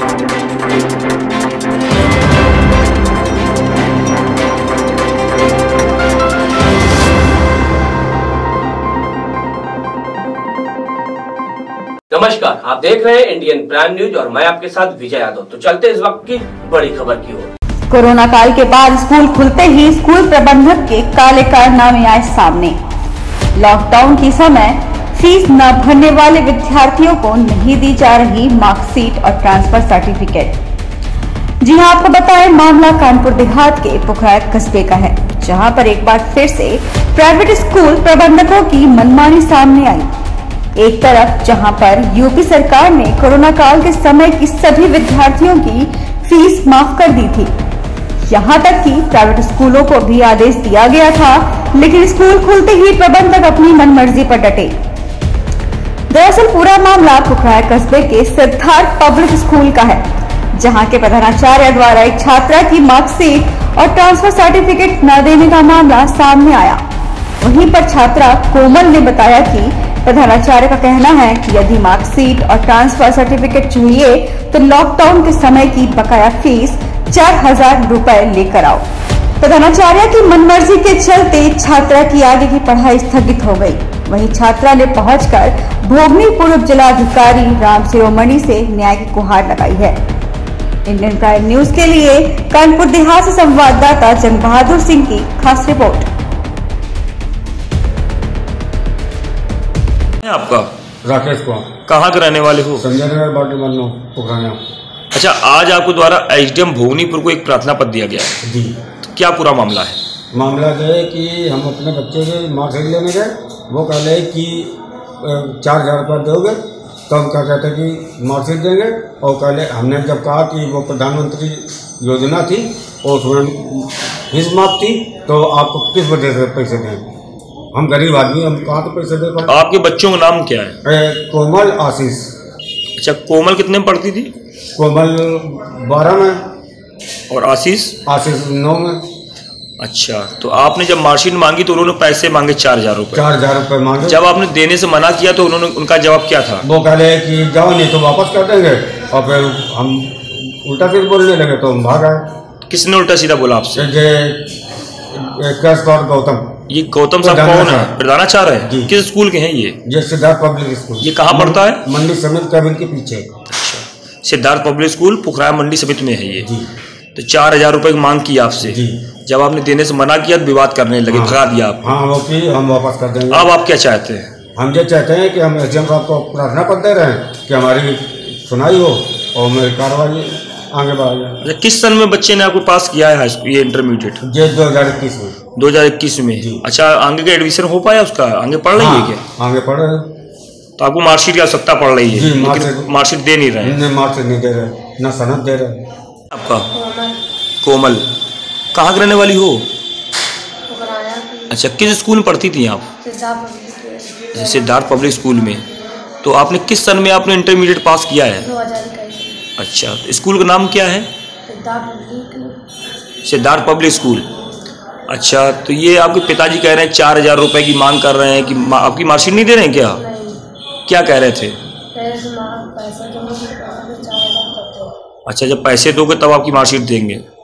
नमस्कार, आप देख रहे हैं इंडियन प्राइम न्यूज और मैं आपके साथ विजय यादव। तो चलते इस वक्त की बड़ी खबर की ओर। कोरोना काल के बाद स्कूल खुलते ही स्कूल प्रबंधक के काले कारनामे आए सामने। लॉकडाउन के समय फीस न भरने वाले विद्यार्थियों को नहीं दी जा रही मार्कशीट और ट्रांसफर सर्टिफिकेट। जी हाँ, आपको बताएं, मामला कानपुर देहात के पुखराया कस्बे का है, जहाँ पर एक बार फिर से प्राइवेट स्कूल प्रबंधकों की मनमानी सामने आई। एक तरफ जहां पर यूपी सरकार ने कोरोना काल के समय की सभी विद्यार्थियों की फीस माफ कर दी थी, यहां तक कि प्राइवेट स्कूलों को भी आदेश दिया गया था, लेकिन स्कूल खुलते ही प्रबंधक अपनी मनमर्जी पर डटे। दरअसल पूरा मामला पुखराया कस्बे के सिद्धार्थ पब्लिक स्कूल का है, जहां के प्रधानाचार्य द्वारा एक छात्रा की मार्कशीट और ट्रांसफर सर्टिफिकेट न देने का मामला सामने आया। वहीं पर छात्रा कोमल ने बताया कि प्रधानाचार्य का कहना है कि यदि मार्कशीट और ट्रांसफर सर्टिफिकेट चाहिए तो लॉकडाउन के समय की बकाया फीस 4000 रुपए लेकर आओ। प्रधानाचार्य की मनमर्जी के चलते छात्रा की आगे की पढ़ाई स्थगित हो गई। वहीं छात्रा ने पहुंचकर भोगनीपुर उपजिलाधिकारी रामसेवमणि से न्याय की गुहार लगाई है। इंडियन प्राइम न्यूज के लिए कानपुर देहात से संवाददाता जन बहादुर सिंह की खास रिपोर्ट। आपका राकेश कुमार, कहाँ के रहने वाले हो? संजय नगर पुखराया। अच्छा, आज आपको द्वारा एसडीएम भोगनीपुर को एक प्रार्थना पत्र दिया गया जी, तो क्या पूरा मामला है? मामला यह है कि हम अपने बच्चे के मार्कशीट लेने गए, वो कह रहे कि 4000 रुपये दोगे तो हम क्या कहते कि मार्कशीट देंगे, और कल हमने जब कहा कि वो प्रधानमंत्री योजना थी और उसमें फीस माफ थी, तो आपको किस वजह से पैसे देंगे? हम गरीब आदमी, हम कहाँ तो पैसे दे पाए। आपके बच्चों का नाम क्या है? कोमल, आशीष। अच्छा, कोमल कितने में पढ़ती थी? कोमल 12 में और आशीष? आशीष 9 में। अच्छा, तो आपने जब मार्कशीट मांगी तो उन्होंने पैसे मांगे 4000 रुपये। 4000 रुपये मांगे। जब आपने देने से मना किया तो उन्होंने उनका जवाब क्या था? वो कह रहे कि जाओ नहीं तो वापस कर देंगे, और फिर हम उल्टा सीधा बोलने लगे तो हम भाग आए। किसने उल्टा सीधा बोला आपसे? गौतम। ये गौतम साहब कौन है? प्रधानाचार्य है। किस स्कूल के हैं ये? ये सिद्धार्थ पब्लिक स्कूल। ये कहाँ पड़ता है? मंडी समिति कैबिन के पीछे। अच्छा, सिद्धार्थ पब्लिक स्कूल पुखराया मंडी समिति में है ये। तो 4000 रुपये की मांग की आपसे, जब आपने देने से मना किया विवाद करने लगे, भगा दिया आप। हाँ, ओके, हम वापस कर देंगे। अब आप क्या चाहते हैं? हम ये चाहते हैं कि हम एसडीएम साहब को प्रार्थना पत्र दे रहे हैं कि हमारी सुनाई हो और मेरी कार्रवाई आगे बढ़ा। किस सन में बच्चे ने आपको पास किया है ये इंटरमीडिएट? ये 2021 में। 2021 में। अच्छा, आगे का एडमिशन हो पाया उसका? आगे पढ़ रही है क्या? आगे पढ़ रहे हैं। तो आपको मार्कशीट की आवश्यकता पड़ रही है? मार्कशीट दे नहीं रहे हैं। मार्कशीट नहीं दे रहे, ना सनद दे रहे। आपका? कोमल। कहाँ के रहने वाली हो? अच्छा, किस स्कूल में पढ़ती थी आप? सिद्धार्थ पब्लिक स्कूल में। तो आपने किस सन में आपने इंटरमीडिएट पास किया है? अच्छा, स्कूल का नाम क्या है? Siddharth public school. अच्छा, तो ये आपके पिताजी कह रहे हैं 4000 रुपये की मांग कर रहे हैं कि आपकी मार्कशीट नहीं दे रहे हैं क्या? क्या कह रहे थे? अच्छा, जब पैसे दोगे तब आपकी मार्कशीट देंगे।